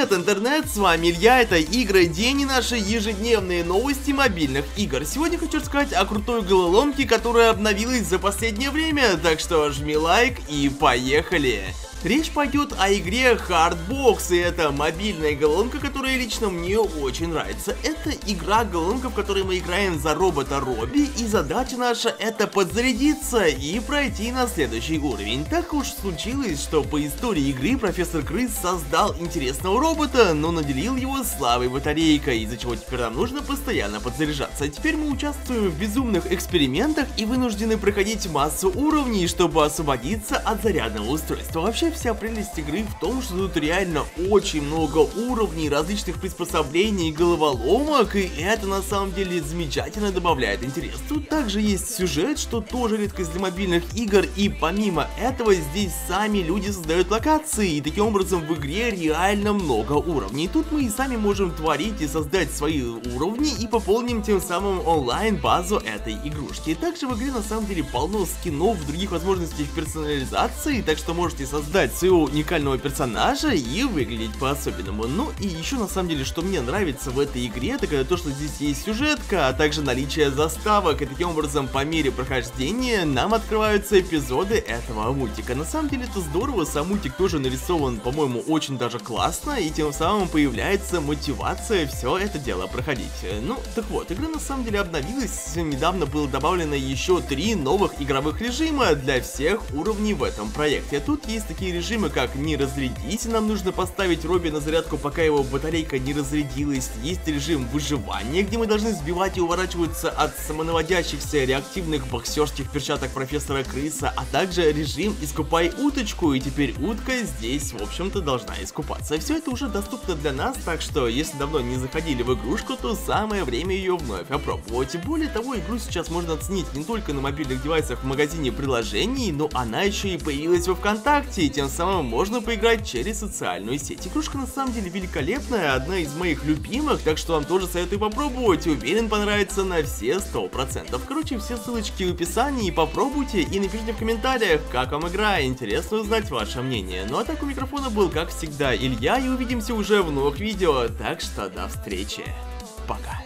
Привет, интернет, с вами Илья, это Игро День и наши ежедневные новости мобильных игр. Сегодня хочу рассказать о крутой головоломке, которая обновилась за последнее время, так что жми лайк и поехали! Речь пойдет о игре Hardbox, и это мобильная головоломка, которая лично мне очень нравится. Это игра-головоломка, в которой мы играем за робота Робби, и задача наша это подзарядиться и пройти на следующий уровень. Так уж случилось, что по истории игры профессор Крыс создал интересного робота, но наделил его слабой батарейкой, из-за чего теперь нам нужно постоянно подзаряжаться. Теперь мы участвуем в безумных экспериментах и вынуждены проходить массу уровней, чтобы освободиться от зарядного устройства. Вообще, вся прелесть игры в том, что тут реально очень много уровней, различных приспособлений и головоломок, и это на самом деле замечательно добавляет интерес. Тут также есть сюжет, что тоже редкость для мобильных игр, и помимо этого здесь сами люди создают локации, и таким образом в игре реально много уровней. Тут мы и сами можем творить и создать свои уровни, и пополним тем самым онлайн базу этой игрушки. Также в игре на самом деле полно скинов, других возможностей персонализации, так что можете создать своего уникального персонажа и выглядеть по-особенному. Ну и еще на самом деле, что мне нравится в этой игре, так это то, что здесь есть сюжетка, а также наличие заставок, и таким образом по мере прохождения нам открываются эпизоды этого мультика. На самом деле это здорово, сам мультик тоже нарисован, по-моему, очень даже классно, и тем самым появляется мотивация все это дело проходить. Ну, так вот, игра на самом деле обновилась, недавно было добавлено еще 3 новых игровых режима для всех уровней в этом проекте. Тут есть такие режимы, как «Не разрядись», нам нужно поставить Робби на зарядку, пока его батарейка не разрядилась. Есть режим выживания, где мы должны сбивать и уворачиваться от самонаводящихся реактивных боксерских перчаток профессора Крыса, а также режим «Искупай уточку», и теперь утка здесь, в общем-то, должна искупаться. Все это уже доступно для нас, так что, если давно не заходили в игрушку, то самое время ее вновь опробовать. Более того, игру сейчас можно оценить не только на мобильных девайсах в магазине приложений, но она еще и появилась во ВКонтакте, и тем самым можно поиграть через социальную сеть. Игрушка на самом деле великолепная, одна из моих любимых, так что вам тоже советую попробовать, уверен, понравится на все 100%. Короче, все ссылочки в описании, попробуйте и напишите в комментариях, как вам игра, интересно узнать ваше мнение. Ну а так, у микрофона был, как всегда, Илья, и увидимся уже в новых видео, так что до встречи, пока.